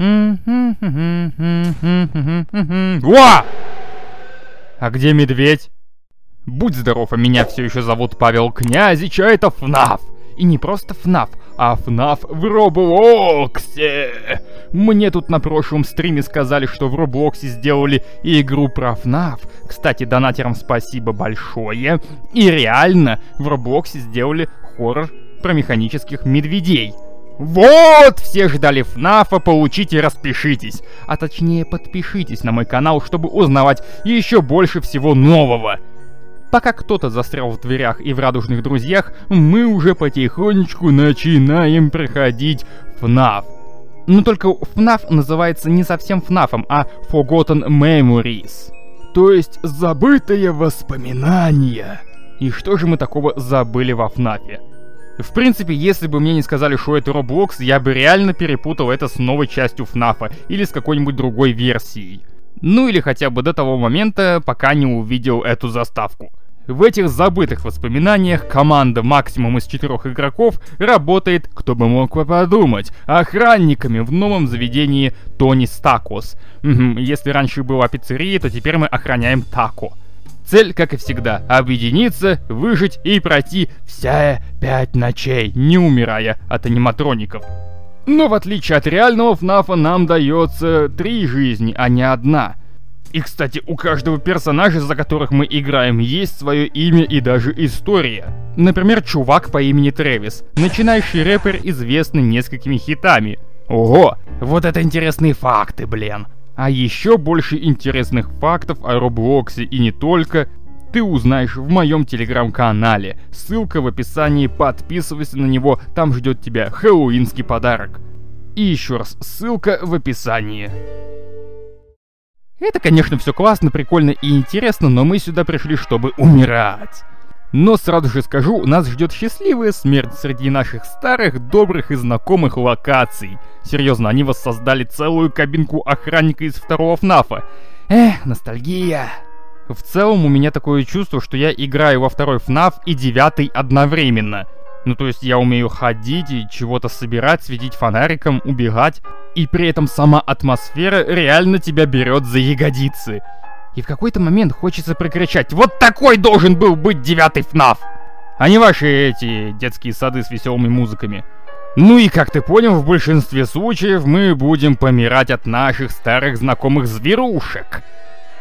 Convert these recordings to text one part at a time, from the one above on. Уа! А где медведь? Будь здоров, а меня все еще зовут Павел Князич, а это ФНАФ. И не просто ФНАФ, а ФНАФ в Роблоксе. Мне тут на прошлом стриме сказали, что в Роблоксе сделали игру про ФНАФ. Кстати, донатерам спасибо большое. И реально, в Роблоксе сделали хоррор про механических медведей. Вот, все ждали ФНАФа, получите, распишитесь. А точнее, подпишитесь на мой канал, чтобы узнавать еще больше всего нового. Пока кто-то застрял в дверях и в радужных друзьях, мы уже потихонечку начинаем проходить ФНАФ. Но только ФНАФ называется не совсем ФНАФом, а Forgotten Memories. То есть забытые воспоминания. И что же мы такого забыли во ФНАФе? В принципе, если бы мне не сказали, что это Роблокс, я бы реально перепутал это с новой частью ФНАФа или с какой-нибудь другой версией. Ну или хотя бы до того момента, пока не увидел эту заставку. В этих забытых воспоминаниях команда максимум из 4 игроков работает, кто бы мог подумать, охранниками в новом заведении Тонис Такос. Если раньше была пиццерия, то теперь мы охраняем тако. Цель, как и всегда, объединиться, выжить и пройти все 5 ночей, не умирая от аниматроников. Но в отличие от реального ФНАФа нам дается 3 жизни, а не одна. И, кстати, у каждого персонажа, за которых мы играем, есть свое имя и даже история. Например, чувак по имени Трэвис, начинающий рэпер, известный несколькими хитами. Ого, вот это интересные факты, блин. А еще больше интересных фактов о Роблоксе и не только ты узнаешь в моем телеграм-канале. Ссылка в описании, подписывайся на него, там ждет тебя хэллоуинский подарок. И еще раз, ссылка в описании. Это, конечно, все классно, прикольно и интересно, но мы сюда пришли, чтобы умирать. Но сразу же скажу, нас ждет счастливая смерть среди наших старых, добрых и знакомых локаций. Серьезно, они воссоздали целую кабинку охранника из 2-го ФНАФа. Эх, ностальгия. В целом у меня такое чувство, что я играю во 2-й ФНАФ и 9-й одновременно. Ну то есть я умею ходить и чего-то собирать, светить фонариком, убегать. И при этом сама атмосфера реально тебя берет за ягодицы. И в какой-то момент хочется прокричать: вот такой должен был быть 9-й ФНАФ! А не ваши эти детские сады с веселыми музыками. Ну и как ты понял, в большинстве случаев мы будем помирать от наших старых знакомых зверушек.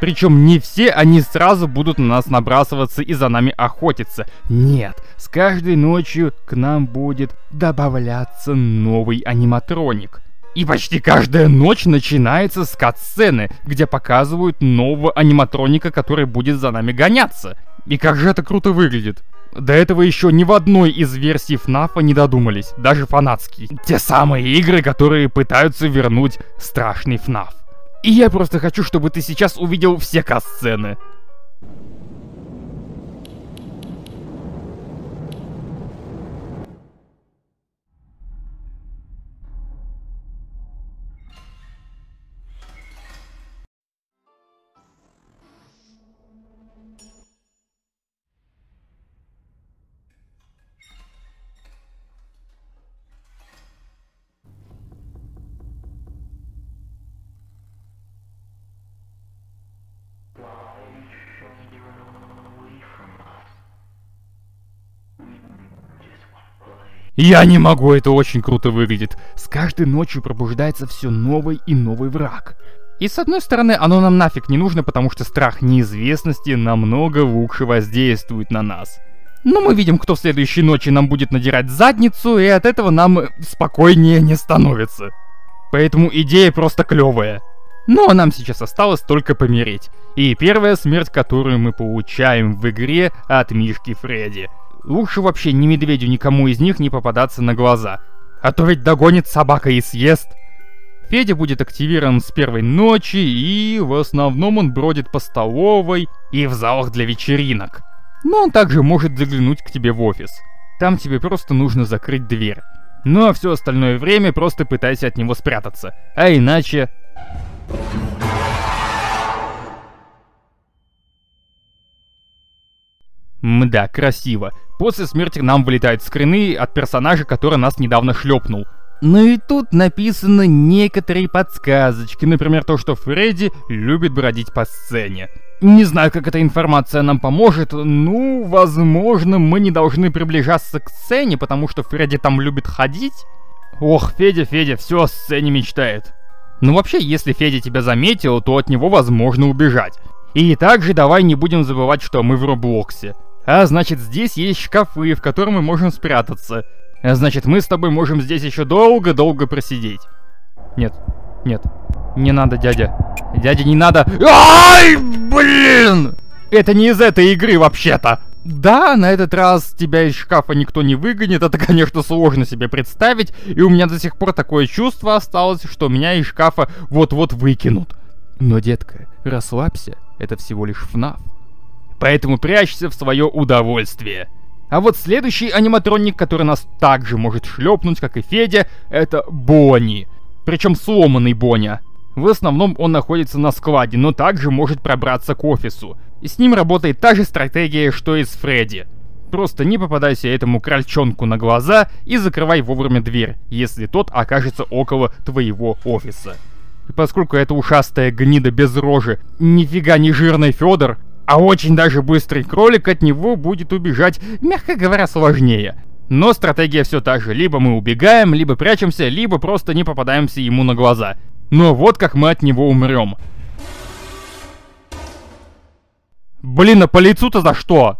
Причем не все они сразу будут на нас набрасываться и за нами охотиться. Нет, с каждой ночью к нам будет добавляться новый аниматроник. И почти каждая ночь начинается с кат-сцены, где показывают нового аниматроника, который будет за нами гоняться. И как же это круто выглядит. До этого еще ни в одной из версий ФНАФа не додумались, даже фанатские. Те самые игры, которые пытаются вернуть страшный ФНАФ. И я просто хочу, чтобы ты сейчас увидел все кат-сцены. Я не могу, это очень круто выглядит. С каждой ночью пробуждается все новый и новый враг. И с одной стороны, оно нам нафиг не нужно, потому что страх неизвестности намного лучше воздействует на нас. Но мы видим, кто в следующей ночи нам будет надирать задницу, и от этого нам спокойнее не становится. Поэтому идея просто клевая. Ну а нам сейчас осталось только помереть. И первая смерть, которую мы получаем в игре от мишки Фредди. Лучше вообще ни медведю, никому из них не попадаться на глаза. А то ведь догонит собака и съест. Федя будет активирован с первой ночи, и в основном он бродит по столовой и в залах для вечеринок. Но он также может заглянуть к тебе в офис. Там тебе просто нужно закрыть дверь. Ну а все остальное время просто пытайся от него спрятаться. А иначе... Мда, красиво. После смерти нам вылетают скрины от персонажа, который нас недавно шлепнул. Но и тут написаны некоторые подсказочки, например, то, что Фредди любит бродить по сцене. Не знаю, как эта информация нам поможет, ну, возможно, мы не должны приближаться к сцене, потому что Фредди там любит ходить. Ох, Федя, все о сцене мечтает. Ну вообще, если Федя тебя заметил, то от него возможно убежать. И также давай не будем забывать, что мы в Роблоксе. А значит, здесь есть шкафы, в которых мы можем спрятаться. А значит, мы с тобой можем здесь еще долго-долго просидеть. Нет, не надо, дядя. Дядя, не надо. Ай, блин! Это не из этой игры вообще-то. Да, на этот раз тебя из шкафа никто не выгонит, это, конечно, сложно себе представить, и у меня до сих пор такое чувство осталось, что меня из шкафа вот-вот выкинут. Но, детка, расслабься, это всего лишь ФНАФ. Поэтому прячься в свое удовольствие. А вот следующий аниматроник, который нас также может шлепнуть, как и Федя, это Бонни. Причем сломанный Боня. В основном он находится на складе, но также может пробраться к офису. И с ним работает та же стратегия, что и с Фредди. Просто не попадайся этому крольчонку на глаза и закрывай вовремя дверь, если тот окажется около твоего офиса. И поскольку эта ушастая гнида без рожи нифига не жирный Федор, а очень даже быстрый кролик, от него будет убежать, мягко говоря, сложнее. Но стратегия все та же, либо мы убегаем, либо прячемся, либо просто не попадаемся ему на глаза. Но вот как мы от него умрем. Блин, а по лицу-то за что?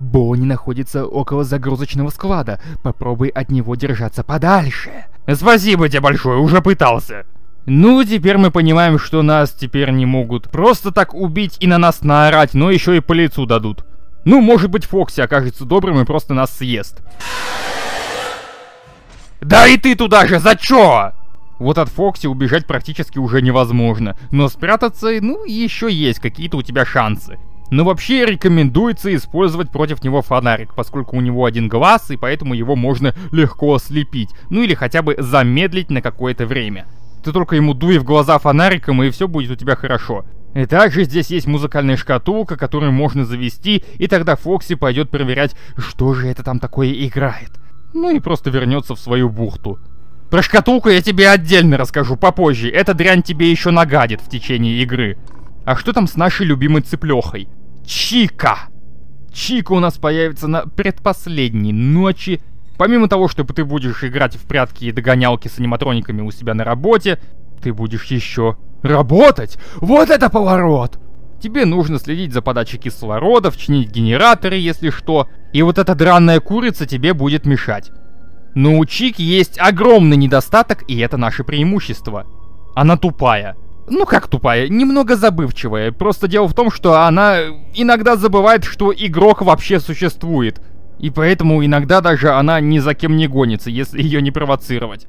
Бонни находится около загрузочного склада, попробуй от него держаться подальше. Спасибо тебе большое, уже пытался. Ну, теперь мы понимаем, что нас теперь не могут просто так убить и на нас наорать, но еще и по лицу дадут. Ну, может быть, Фокси окажется добрым и просто нас съест. Да и ты туда же, за чё? Вот от Фокси убежать практически уже невозможно, но спрятаться, ну, еще есть какие-то у тебя шансы. Но вообще рекомендуется использовать против него фонарик, поскольку у него один глаз, и поэтому его можно легко ослепить, ну или хотя бы замедлить на какое-то время. Ты только ему дуй в глаза фонариком, и все будет у тебя хорошо. И также здесь есть музыкальная шкатулка, которую можно завести, и тогда Фокси пойдет проверять, что же это там такое играет. Ну и просто вернется в свою бухту. Про шкатулку я тебе отдельно расскажу попозже, эта дрянь тебе еще нагадит в течение игры. А что там с нашей любимой цыплехой? Чика! Чика у нас появится на предпоследней ночи. Помимо того, что ты будешь играть в прятки и догонялки с аниматрониками у себя на работе, ты будешь еще работать? Вот это поворот! Тебе нужно следить за подачей кислорода, чинить генераторы, если что, и вот эта драная курица тебе будет мешать. Но у Чики есть огромный недостаток, и это наше преимущество. Она тупая. Ну как тупая, немного забывчивая, просто дело в том, что она иногда забывает, что игрок вообще существует. И поэтому иногда даже она ни за кем не гонится, если ее не провоцировать.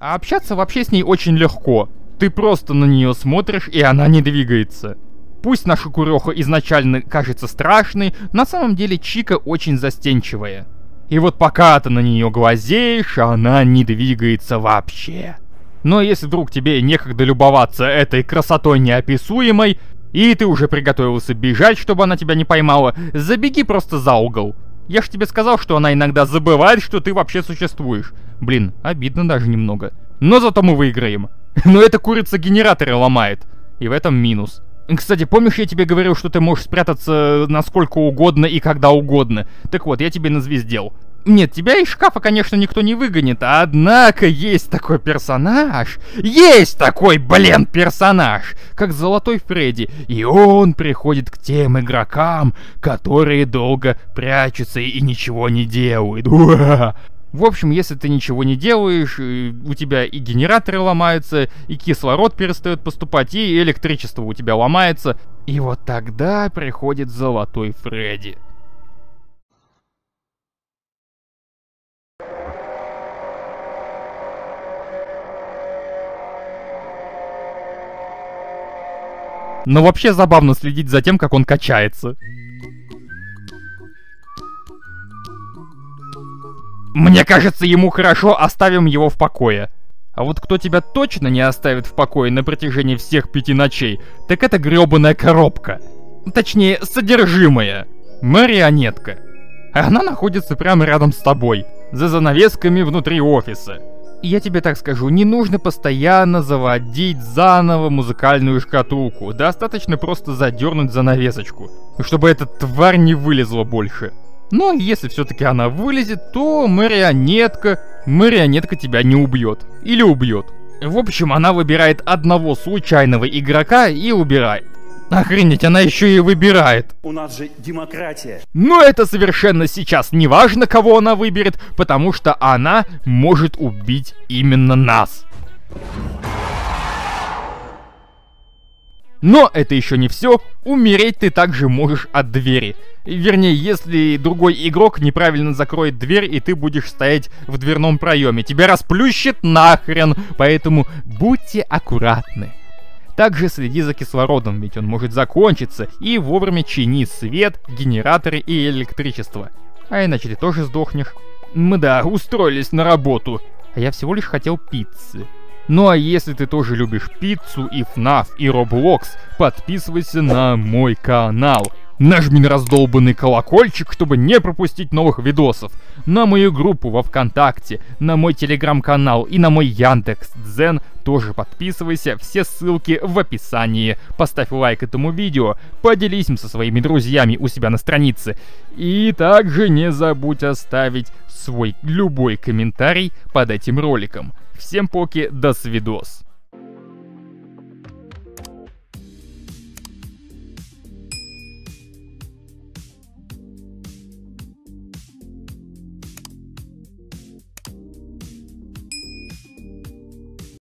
А общаться вообще с ней очень легко. Ты просто на нее смотришь, и она не двигается. Пусть наша куреха изначально кажется страшной, на самом деле Чика очень застенчивая. И вот пока ты на нее глазеешь, она не двигается вообще. Но если вдруг тебе некогда любоваться этой красотой неописуемой, и ты уже приготовился бежать, чтобы она тебя не поймала, забеги просто за угол. Я ж тебе сказал, что она иногда забывает, что ты вообще существуешь. Блин, обидно даже немного. Но зато мы выиграем. Но эта курица генераторы ломает. И в этом минус. Кстати, помнишь, я тебе говорил, что ты можешь спрятаться насколько угодно и когда угодно? Так вот, я тебе назвездел. Нет, тебя из шкафа, конечно, никто не выгонит, однако есть такой персонаж, как Золотой Фредди, и он приходит к тем игрокам, которые долго прячутся и ничего не делают. Уа! В общем, если ты ничего не делаешь, у тебя и генераторы ломаются, и кислород перестает поступать, и электричество у тебя ломается, и вот тогда приходит Золотой Фредди. Но вообще забавно следить за тем, как он качается. Мне кажется, ему хорошо, оставим его в покое. А вот кто тебя точно не оставит в покое на протяжении всех 5 ночей, так это грёбаная коробка. Точнее, содержимое. Марионетка. Она находится прямо рядом с тобой, за занавесками внутри офиса. И я тебе так скажу, не нужно постоянно заводить заново музыкальную шкатулку. Достаточно просто задернуть занавесочку, чтобы эта тварь не вылезла больше. Но если все-таки она вылезет, то марионетка тебя не убьет. Или убьет. В общем, она выбирает одного случайного игрока и убирает. Охренеть, она еще и выбирает. У нас же демократия. Но это совершенно сейчас не важно, кого она выберет, потому что она может убить именно нас. Но это еще не все. Умереть ты также можешь от двери. Вернее, если другой игрок неправильно закроет дверь, и ты будешь стоять в дверном проеме. Тебя расплющит нахрен, поэтому будьте аккуратны. Также следи за кислородом, ведь он может закончиться, и вовремя чини свет, генераторы и электричество. А иначе ты тоже сдохнешь. Мы да, устроились на работу. А я всего лишь хотел пиццы. Ну а если ты тоже любишь пиццу и ФНАФ и Роблокс, подписывайся на мой канал. Нажми на раздолбанный колокольчик, чтобы не пропустить новых видосов. На мою группу во ВКонтакте, на мой телеграм-канал и на мой Яндекс.Дзен тоже подписывайся, все ссылки в описании. Поставь лайк этому видео, поделись им со своими друзьями у себя на странице. И также не забудь оставить свой любой комментарий под этим роликом. Всем поки, до свидос.